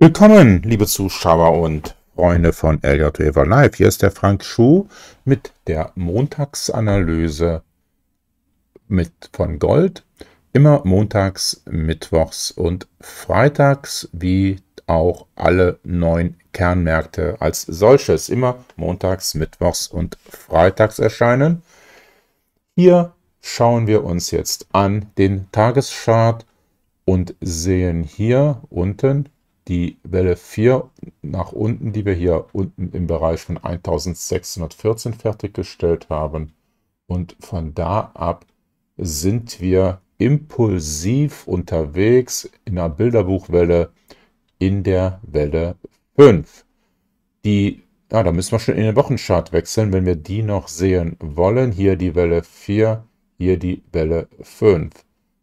Willkommen, liebe Zuschauer und Freunde von Elliottwaver Live. Hier ist der Frank Schuh mit der Montagsanalyse von Gold. Immer montags, mittwochs und freitags, wie auch alle 9 Kernmärkte als solches. Immer montags, mittwochs und freitags erscheinen. Hier schauen wir uns jetzt an den Tageschart und sehen hier unten die Welle 4 nach unten, die wir hier unten im Bereich von 1614 fertiggestellt haben. Und von da ab sind wir impulsiv unterwegs in einer Bilderbuchwelle in der Welle 5. Da müssen wir schon in den Wochenchart wechseln, wenn wir die noch sehen wollen. Hier die Welle 4, hier die Welle 5.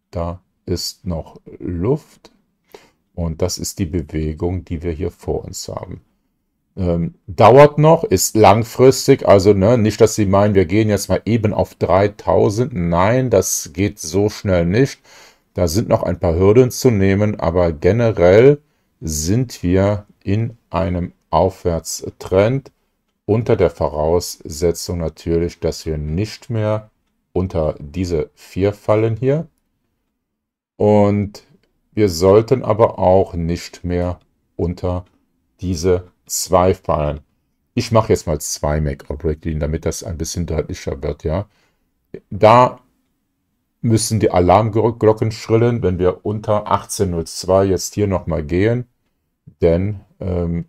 Da ist noch Luft. Und das ist die Bewegung, die wir hier vor uns haben. Dauert noch, ist langfristig, also nicht, dass Sie meinen, wir gehen jetzt mal eben auf 3000. Nein, das geht so schnell nicht. Da sind noch ein paar Hürden zu nehmen, aber generell sind wir in einem Aufwärtstrend unter der Voraussetzung natürlich, dass wir nicht mehr unter diese 4 fallen hier. Und wir sollten aber auch nicht mehr unter diese 2 fallen. Ich mache jetzt mal 2 Make-up-Richtlinien, damit das ein bisschen deutlicher wird. Ja? Da müssen die Alarmglocken schrillen, wenn wir unter 18.02 jetzt hier nochmal gehen. Denn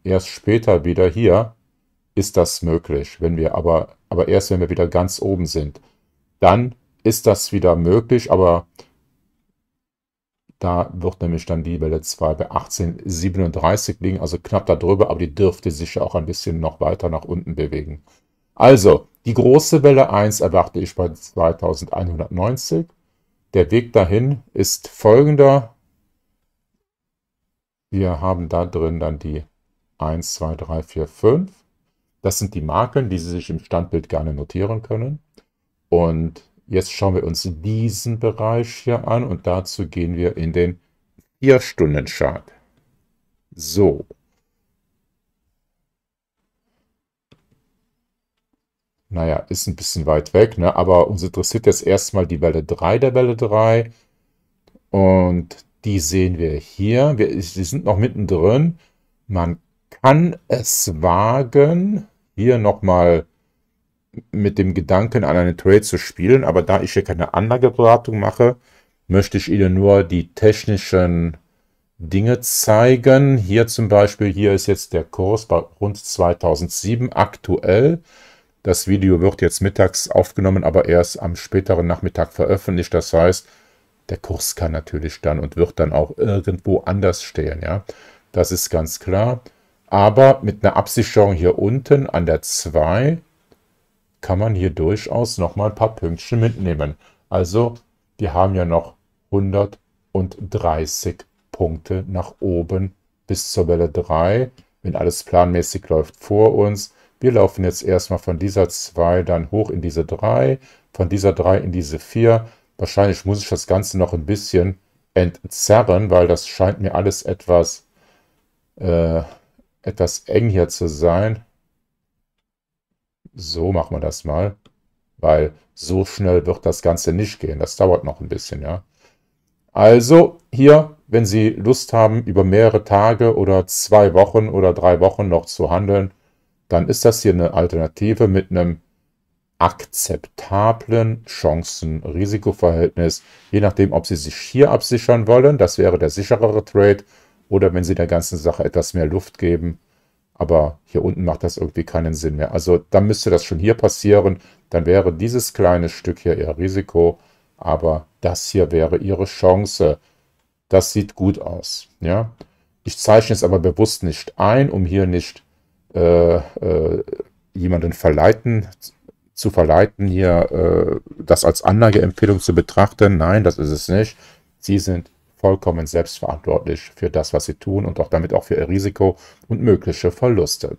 erst später wieder hier ist das möglich. Wenn wir aber erst, wenn wir wieder ganz oben sind, dann ist das wieder möglich, aber da wird nämlich dann die Welle 2 bei 18,37 liegen, also knapp darüber, aber die dürfte sich auch ein bisschen noch weiter nach unten bewegen. Also, die große Welle 1 erwarte ich bei 2190. Der Weg dahin ist folgender. Wir haben da drin dann die 1, 2, 3, 4, 5. Das sind die Marken, die Sie sich im Standbild gerne notieren können. Und jetzt schauen wir uns diesen Bereich hier an und dazu gehen wir in den 4-Stunden-Chart. So. Naja, ist ein bisschen weit weg, ne? Aber uns interessiert jetzt erstmal die Welle 3 der Welle 3. Und die sehen wir hier. Wir sind noch mittendrin. Man kann es wagen, hier nochmal mit dem Gedanken an einen Trade zu spielen, aber da ich hier keine Anlageberatung mache, möchte ich Ihnen nur die technischen Dinge zeigen. Hier zum Beispiel, hier ist jetzt der Kurs bei rund 2007 aktuell. Das Video wird jetzt mittags aufgenommen, aber erst am späteren Nachmittag veröffentlicht. Das heißt, der Kurs kann natürlich dann und wird dann auch irgendwo anders stehen. Ja? Das ist ganz klar. Aber mit einer Absicherung hier unten an der 2 kann man hier durchaus nochmal ein paar Pünktchen mitnehmen. Also, wir haben ja noch 130 Punkte nach oben bis zur Welle 3. Wenn alles planmäßig läuft vor uns. Wir laufen jetzt erstmal von dieser 2 dann hoch in diese 3, von dieser 3 in diese 4. Wahrscheinlich muss ich das Ganze noch ein bisschen entzerren, weil das scheint mir alles etwas eng hier zu sein. So machen wir das mal, weil so schnell wird das Ganze nicht gehen. Das dauert noch ein bisschen, ja. Also hier, wenn Sie Lust haben, über mehrere Tage oder 2 Wochen oder 3 Wochen noch zu handeln, dann ist das hier eine Alternative mit einem akzeptablen Chancen-Risikoverhältnis. Je nachdem, ob Sie sich hier absichern wollen, das wäre der sicherere Trade, oder wenn Sie der ganzen Sache etwas mehr Luft geben. Aber hier unten macht das irgendwie keinen Sinn mehr. Also dann müsste das schon hier passieren. Dann wäre dieses kleine Stück hier eher Risiko. Aber das hier wäre Ihre Chance. Das sieht gut aus. Ja? Ich zeichne es aber bewusst nicht ein, um hier nicht jemanden zu verleiten, hier das als Anlageempfehlung zu betrachten. Nein, das ist es nicht. Sie sind vollkommen selbstverantwortlich für das, was sie tun und auch damit auch für ihr Risiko und mögliche Verluste.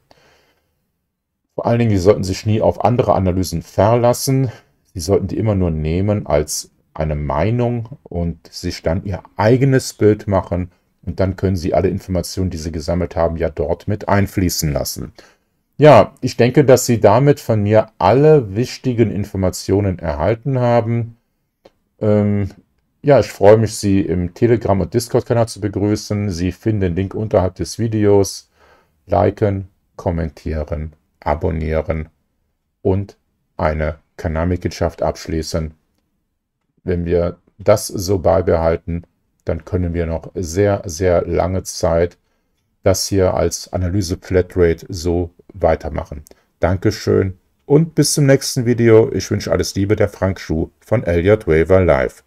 Vor allen Dingen, Sie sollten sich nie auf andere Analysen verlassen. Sie sollten die immer nur nehmen als eine Meinung und sich dann ihr eigenes Bild machen Und dann können Sie alle Informationen, die Sie gesammelt haben, ja dort mit einfließen lassen. Ja, ich denke, dass Sie damit von mir alle wichtigen Informationen erhalten haben. Ja, ich freue mich, Sie im Telegram- und Discord-Kanal zu begrüßen. Sie finden den Link unterhalb des Videos. Liken, kommentieren, abonnieren und eine Kanalmitgliedschaft abschließen. Wenn wir das so beibehalten, dann können wir noch sehr, sehr lange Zeit das hier als Analyse-Flatrate so weitermachen. Dankeschön und bis zum nächsten Video. Ich wünsche alles Liebe, der Frank Schuh von Elliottwaver Live.